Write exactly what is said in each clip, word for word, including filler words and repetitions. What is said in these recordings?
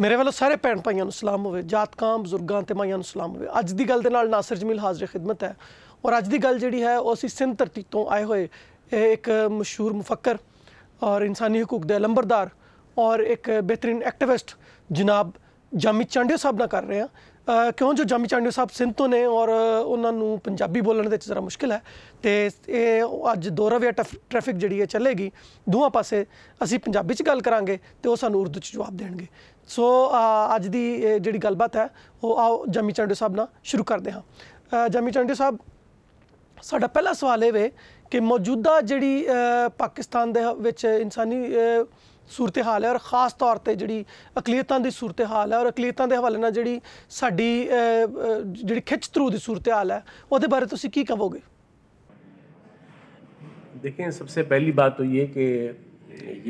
मेरे वालों सारे भैन भाइयों को सलाम होवे, जातकां बजुर्गों ते माइयां को सलाम होवे। अज की गल दे नाल नासिर जमील हाज़िर खिदमत है और अज की गल जिहड़ी है वो असीं सिंध धरती तो आए हुए एक मशहूर मुफक्कर और इंसानी हकूक दे लंबरदार और एक बेहतरीन एक्टिविस्ट जनाब जामी चांडियो साहब नाल कर रहे हैं। Uh, क्यों जो जामी चांडियो साहब सिंधों ने और उन्होंने पंजाबी बोलने के जरा मुश्किल है तो ये अज दो रविया ट्रैफिक जी चलेगी, दोवें पासे असी पंजाबी च गल करांगे तो सानू उर्दू च जवाब देंगे। सो so, अज की जी गलबात है वो आओ जामी चांडियो साहब ना शुरू करते हाँ। जामी चांडियो साहब, साडा पहला सवाल ये वे कि मौजूदा जी पाकिस्तान के इंसानी सूरत हाल है और ख़ास तौर पर जी अकलीयतों की सूरत हाल है और अकलीयतों के हवाले नाल जी साडी जी खिच तरू की सूरत हाल है, उसदे बारे तुसीं की कहोगे? देखें, सबसे पहली बात तो ये कि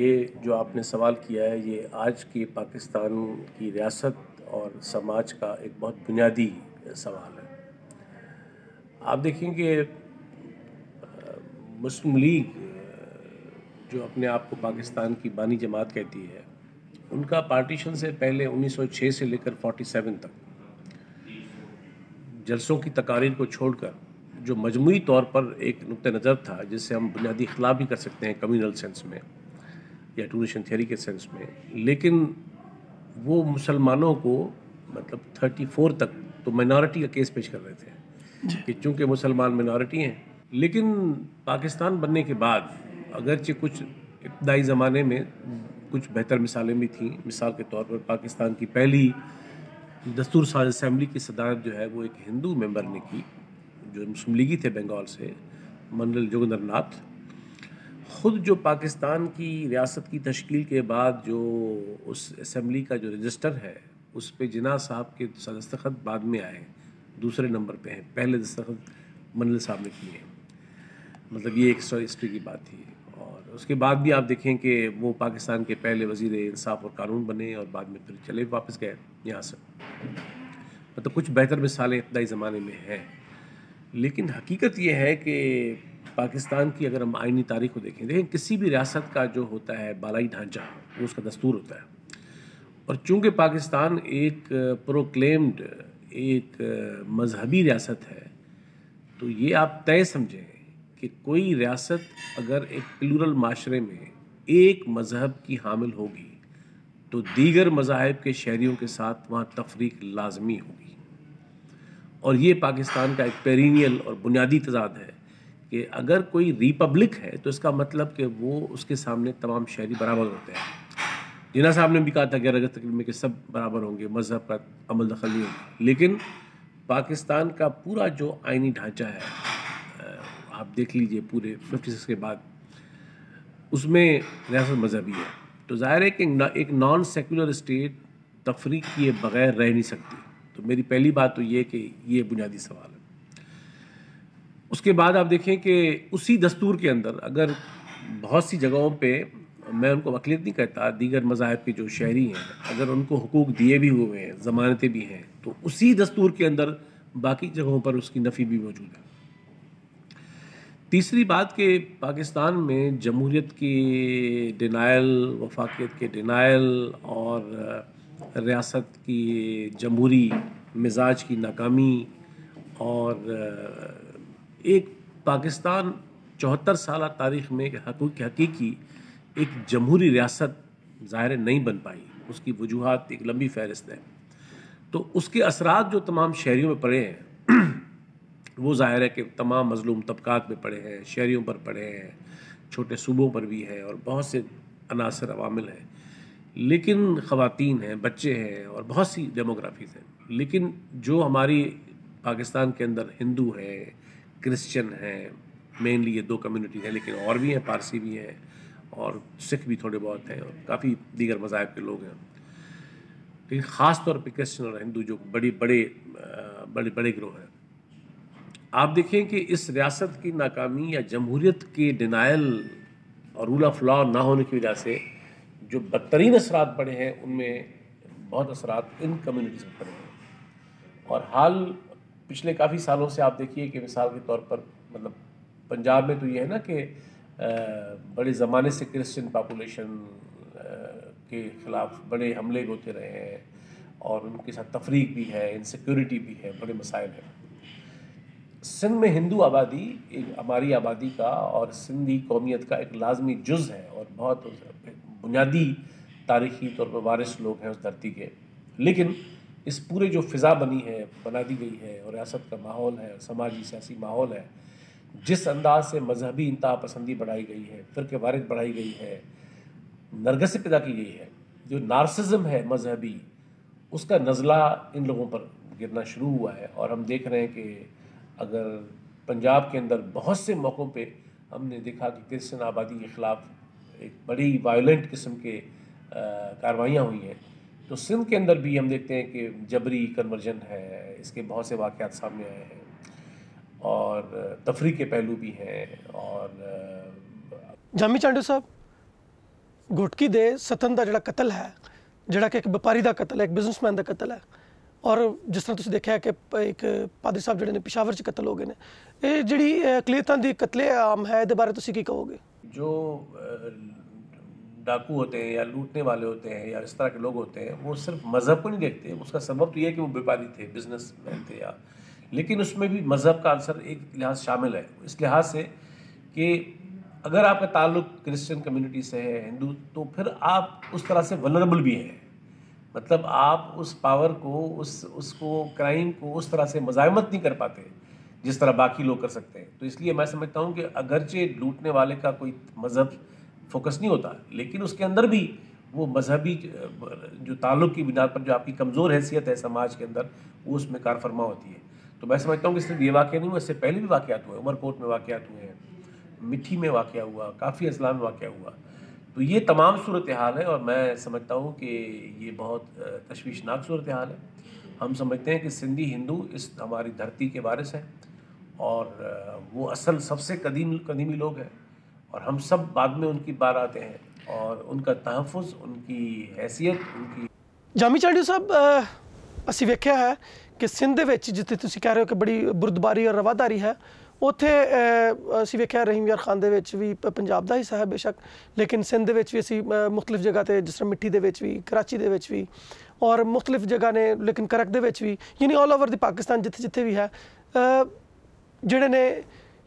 ये जो आपने सवाल किया है ये आज के पाकिस्तान की रियासत और समाज का एक बहुत बुनियादी सवाल है। आप देखें कि मुस्लिम लीग जो अपने आप को पाकिस्तान की बानी जमात कहती है, उनका पार्टीशन से पहले उन्नीस सौ छह से लेकर सैंतालीस तक जलसों की तकारीर को छोड़कर जो मजमूई तौर पर एक नुक्ते नज़र था जिससे हम बुनियादी खिलाफ भी कर सकते हैं कम्यूनल सेंस में या टूरेशन थ्योरी के सेंस में, लेकिन वो मुसलमानों को मतलब चौंतीस तक तो माइनॉरिटी का केस पेश कर रहे थे कि चूँकि मुसलमान माइनॉरिटी हैं। लेकिन पाकिस्तान बनने के बाद अगरचे कुछ इब्तदाई ज़माने में कुछ बेहतर मिसालें भी थीं, मिसाल के तौर पर पाकिस्तान की पहली दस्तूर साज असम्बली की सदारत जो है वो एक हिंदू मेंबर ने की जो मुस्लिम लीगी थे बंगाल से, मंडल जोगिंदर नाथ। ख़ुद जो पाकिस्तान की रियासत की तश्कील के बाद जो उस असम्बली का जो रजिस्टर है उस पर जिन्ना साहब के दस्तखत बाद में आए, दूसरे नंबर पर हैं, पहले दस्तखत मंडल साहब ने किए हैं। मतलब ये एक सौ हिस्ट्री की बात थी। और उसके बाद भी आप देखें कि वो पाकिस्तान के पहले वज़ीर इंसाफ और कानून बने और बाद में फिर चले वापस गए यहाँ से। मतलब कुछ बेहतर मिसालें इब्तदाई ज़माने में हैं, लेकिन हकीकत ये है कि पाकिस्तान की अगर हम आइनी तारीख को देखें देखें किसी भी रियासत का जो होता है बालाई ढांचा वो उसका दस्तूर होता है। और चूँकि पाकिस्तान एक प्रोक्लेम्ड एक मजहबी रियासत है तो ये आप तय समझें कि कोई रियासत अगर एक प्लूरल माशरे में एक मज़हब की हामिल होगी तो दीगर मज़ाहिब के शहरियों के साथ वहाँ तफरीक लाजमी होगी। और ये पाकिस्तान का एक पेरिनियल और बुनियादी तजाद है कि अगर कोई रिपब्लिक है तो इसका मतलब कि वो उसके सामने तमाम शहरी बराबर होते हैं। जिन्ना साहब ने भी कहा था ग्यारह अगस्त तक में कि सब बराबर होंगे, मज़हब का अमल दखल नहीं होगा। लेकिन पाकिस्तान का पूरा जो आइनी ढांचा है आप देख लीजिए पूरे छप्पन के बाद उसमें रियासत मजहबी है, तो ज़ाहिर है कि एक नॉन सेकुलर स्टेट तफरीक किए बगैर रह नहीं सकती। तो मेरी पहली बात तो ये कि ये बुनियादी सवाल है। उसके बाद आप देखें कि उसी दस्तूर के अंदर अगर बहुत सी जगहों पे, मैं उनको वकलीत नहीं कहता, दीगर मज़ाहिब के जो शहरी हैं अगर उनको हुकूक दिए भी हुए हैं, ज़मानतें भी हैं, तो उसी दस्तूर के अंदर बाकी जगहों पर उसकी नफ़ी भी मौजूद है। तीसरी बात कि पाकिस्तान में जमहूरियत की डिनाइल, वफाकियत के डिनाइल और रियासत की जमहूरी मिजाज की नाकामी और एक पाकिस्तान चौहत्तर साल तारीख़ में हकूक़ हकीकी एक जमहूरी रियासत ज़ाहिर नहीं बन पाई, उसकी वजूहात एक लंबी फहरिस्त है। तो उसके असरात जो तमाम शहरियों में पड़े हैं वो ज़ाहिर है कि तमाम मजलूम तबक़ात में पड़े हैं, शहरियों पर पड़े हैं, छोटे सूबों पर भी हैं और बहुत से अनासर अवामिल हैं, लेकिन ख़वातीन हैं, बच्चे हैं और बहुत सी डेमोग्राफीज हैं। लेकिन जो हमारी पाकिस्तान के अंदर हिंदू हैं, क्रिश्चन हैं, मेनली ये दो कम्युनिटी हैं, लेकिन और भी हैं, पारसी भी हैं और सिख भी थोड़े बहुत हैं और काफ़ी दीगर मज़ाहिब के लोग हैं, लेकिन ख़ास तौर पर क्रिश्चन और हिंदू जो बड़ी बड़े बड़े बड़े ग्रोह हैं। आप देखें कि इस रियासत की नाकामी या जमहूरियत के डिनाइल और रूल ऑफ लॉ ना होने की वजह से जो बदतरीन असरात पड़े हैं उनमें बहुत असरात इन कम्युनिटीज़ में पड़े हैं। और हाल पिछले काफ़ी सालों से आप देखिए कि मिसाल के तौर पर मतलब पंजाब में तो ये है ना कि बड़े ज़माने से क्रिश्चियन पापुलेशन के ख़िलाफ़ बड़े हमले होते रहे हैं और उनके साथ तफरीक भी है, इनसिक्योरिटी भी है, बड़े मसाइल हैं। सिंध में हिंदू आबादी एक हमारी आबादी का और सिंधी कौमियत का एक लाजमी जुज़ है और बहुत बुनियादी तारीख़ी तौर पर वारिस लोग हैं उस धरती के। लेकिन इस पूरे जो फ़िज़ा बनी है, बना दी गई है और रियासत का माहौल है, समाजी सियासी माहौल है, जिस अंदाज से मजहबी इंतहा पसंदी बढ़ाई गई है, फ़िरके वारित बढ़ाई गई है, नरगसी पैदा की गई है, जो नार्सिज्म है मजहबी, उसका नज़ला इन लोगों पर गिरना शुरू हुआ है। और हम देख रहे हैं कि अगर पंजाब के अंदर बहुत से मौक़ों पे हमने देखा कि क्रिश्चन आबादी के ख़िलाफ़ एक बड़ी वायलेंट किस्म के कार्रवाइयाँ हुई हैं, तो सिंध के अंदर भी हम देखते हैं कि जबरी कन्वर्जन है, इसके बहुत से वाक़यात सामने आए हैं और तफरी के पहलू भी हैं। और जामी चांडियो साहब, गुटकी दे सतन का जोड़ा कतल है, जोड़ा कि एक व्यापारी का कतल है, एक बिजनेसमैन का कतल है, और जिस तरह तुसीं देखा है कि एक पादरी साहब जोड़े ने पिशावर च कतल हो गए हैं, ये जी अकलीयतां दी कतले आम है, ये बारे तुसीं की कहोगे? जो डाकू होते हैं या लूटने वाले होते हैं या इस तरह के लोग होते हैं, वो सिर्फ मज़हब को नहीं देखते। उसका सबब तो ये है कि वो व्यापारी थे, बिजनेसमैन थे, या लेकिन उसमें भी मज़हब का आंसर एक लिहाज शामिल है, इस लिहाज से कि अगर आपका ताल्लुक क्रिश्चियन कम्युनिटी से है, हिंदू, तो फिर आप उस तरह से वल्नरेबल भी हैं। मतलब आप उस पावर को, उस उसको क्राइम को उस तरह से मज़ाहमत नहीं कर पाते जिस तरह बाकी लोग कर सकते हैं। तो इसलिए मैं समझता हूँ कि अगरचे लूटने वाले का कोई मज़हब फोकस नहीं होता, लेकिन उसके अंदर भी वो मजहबी जो ताल्लुक़ की बुनियाद पर जो आपकी कमज़ोर हैसियत है समाज के अंदर, वो उसमें कारफरमा होती है। तो मैं समझता हूँ कि सिर्फ ये वाक़या नहीं हुआ, इससे पहले भी वाक़यात हुए, उमरकोट में वाक़यात हुए हैं, मिठी में वाक़या हुआ, काफ़ी इस्लाम में वाक़या हुआ। तो ये तमाम सूरत हाल है और मैं समझता हूँ कि ये बहुत तशवीशनाक सूरत हाल है। हम समझते हैं कि सिंधी हिंदू इस हमारी धरती के वारिस हैं और वो असल सबसे कदीम कदीमी लोग हैं और हम सब बाद में उनकी बार आते हैं और उनका तहफ़ुज़, उनकी हैसियत, उनकी। जामी चांडियो साहब, असी वेख्या है कि सिंध विच जिथे तुसीं कह रहे हो कि बड़ी बुरदबारी और रवादारी है, उत्थे असी वेख्या रहीम यार खान दे विच भी पंजाब दा हिस्सा है बेशक, लेकिन सिंध विच भी असी मुख्तलिफ जगह ते जिस तरह मिट्टी दे विच भी, कराची दे विच भी और मुख्तलिफ जगह ने, लेकिन करक दे विच भी, यानी ऑल ओवर द पाकिस्तान जिथे जिथे भी है, जिहड़े ने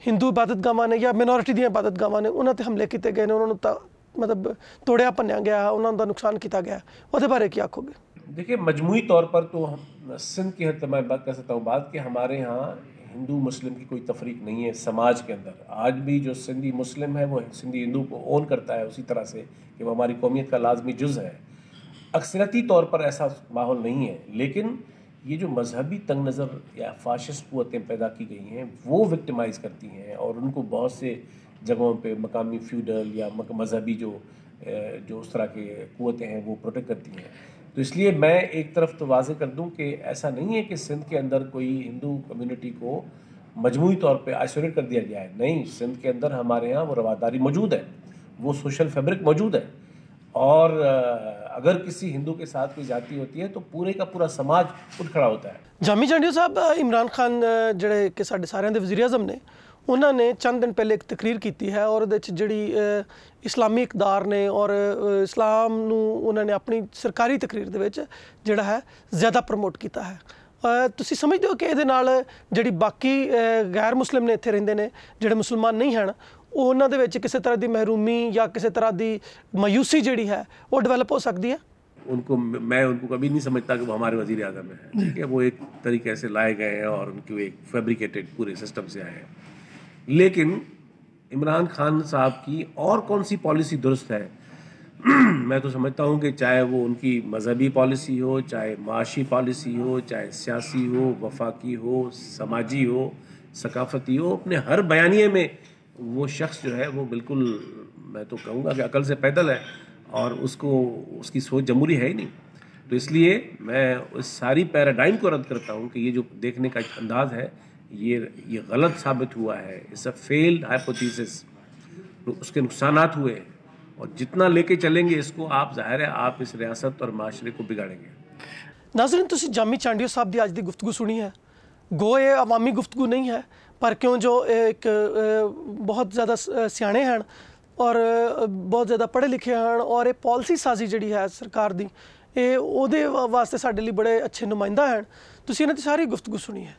हिंदू इबादत गावां ने या मिनोरिटी दी इबादत गावां ने, उन्हां ते हमले कीते गए ने, उन्हां नूं ता मतलब तोड़िया भन्निया गया, उन्हां दा नुकसान किया गया, उहदे बारे की आखोगे? देखिए, मजमूई तौर पर तो हम सिंध की हद तक मैं बात कर सकता हूँ बात कि हमारे यहाँ हिंदू मुस्लिम की कोई तफरीक नहीं है समाज के अंदर। आज भी जो सिंधी मुस्लिम है वो सिंधी हिंदू को ओन करता है उसी तरह से कि वो हमारी कौमियत का लाजमी जुज़ है। अक्सरती तौर पर ऐसा माहौल नहीं है, लेकिन ये जो मजहबी तंग नज़र या फाशिस्ट कुव्वतें पैदा की गई हैं वो विक्टिमाइज़ करती हैं और उनको बहुत से जगहों पे मकामी फ्यूडल या मजहबी जो जो उस तरह के कुव्वतें हैं वो प्रोटेक्ट करती हैं। तो इसलिए मैं एक तरफ तो वाज़े कर दूं कि ऐसा नहीं है कि सिंध के अंदर कोई हिंदू कम्युनिटी को मजमूई तौर पर आइसोलेट कर दिया गया है, नहीं। सिंध के अंदर हमारे यहाँ वो रवादारी मौजूद है, वो सोशल फैब्रिक मौजूद है और अगर किसी हिंदू के साथ कोई जाति होती है तो पूरे का पूरा समाज उठ खड़ा होता है। जामी चांडियो साहब, इमरान खान जड़े के साढ़े सारे वजीर अजम ने, उन्होंने चंद दिन पहले एक तकरीर की है और जी इस्लामी इकदार ने और इस्लाम उन्होंने अपनी सरकारी तकरीर जोड़ा है ज़्यादा प्रमोट किया है। तुसी समझते हो कि ये जी बाकी गैर मुस्लिम ने इतने रेंदे ने जोड़े मुसलमान नहीं हैं, उन्होंने दे किसी तरह की महरूमी या किसी तरह की मायूसी जी है वो डिवेलप हो सकती है? उनको मैं उनको कभी नहीं समझता कि वो हमारे वजीर आज़म है, ठीक है। वो एक तरीके से लाए गए हैं और उनके एक फैब्रिकेटेड पूरे सिस्टम से आए हैं। लेकिन इमरान खान साहब की और कौन सी पॉलिसी दुरुस्त है? मैं तो समझता हूँ कि चाहे वो उनकी मजहबी पॉलिसी हो, चाहे माशी पॉलिसी हो, चाहे सियासी हो, वफाकी हो, समाजी हो, सकाफती हो, अपने हर बयानिए में वो शख्स जो है वो बिल्कुल, मैं तो कहूँगा कि अकल से पैदल है और उसको उसकी सोच जमहूरी है ही नहीं। तो इसलिए मैं उस सारी पैराडाइम को रद्द करता हूँ कि ये जो देखने का अंदाज़ है ये ये गलत साबित हुआ है। इट्स अ फेल्ड हाइपोथेसिस, उसके नुकसानात हुए हैं और जितना लेके चलेंगे इसको, आप ज़ाहिर है आप इस रियासत और माशरे को बिगाड़ेंगे। नाज़रीन, तुसी जामी चांडियो साहब की आज की गुफ्तगू सुनी है, गो ये अवामी गुफ्तगू नहीं है पर क्यों जो एक बहुत ज़्यादा सियाने हैं और बहुत ज़्यादा पढ़े लिखे हैं और ये पॉलिसी साजी जी है सरकार की ये उहदे वास्ते साडे लई बड़े अच्छे नुमाइंदा हैं। तुसीं इन्हां दी सारी गुफ्तगू सुनी है।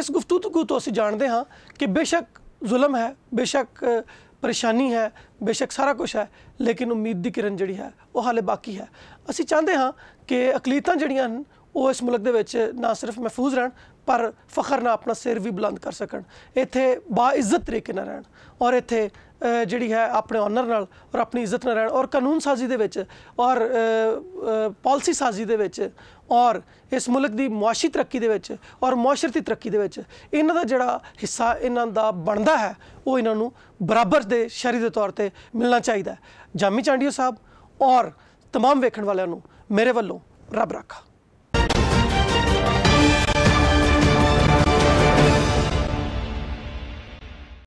इस गुफ्तगू तो असीं जानते हाँ कि बेशक जुल्म है, बेशक परेशानी है, बेशक सारा कुछ है, लेकिन उम्मीद की किरण जिहड़ी है वो हाले बाकी है। असीं चाहते हाँ कि अकलीतां जिहड़ियां हन वो इस मुल्क दे विच ना सिर्फ महफूज रहन पर फखर ना अपना सिर भी बुलंद कर सकन, इत्थे बाइज्जत तरीके नाल रहन और इत्थे जिहड़ी है अपने ऑनर नाल और अपनी इज्जत नाल रहन और कानून साजी दे विच और पॉलिसी साजी दे विच और इस मुल्क दी मुआशी तरक्की दे विच और मुआशरती तरक्की दे विच इन्हां दा जिहड़ा हिस्सा इन्हां दा बनदा है वो इन्हां नूं बराबर दे शहरी दे तौर ते मिलना चाहिदा है। जामी चांडियो साहब और तमाम वेखण वालियां नूं मेरे वल्लों रब रखा।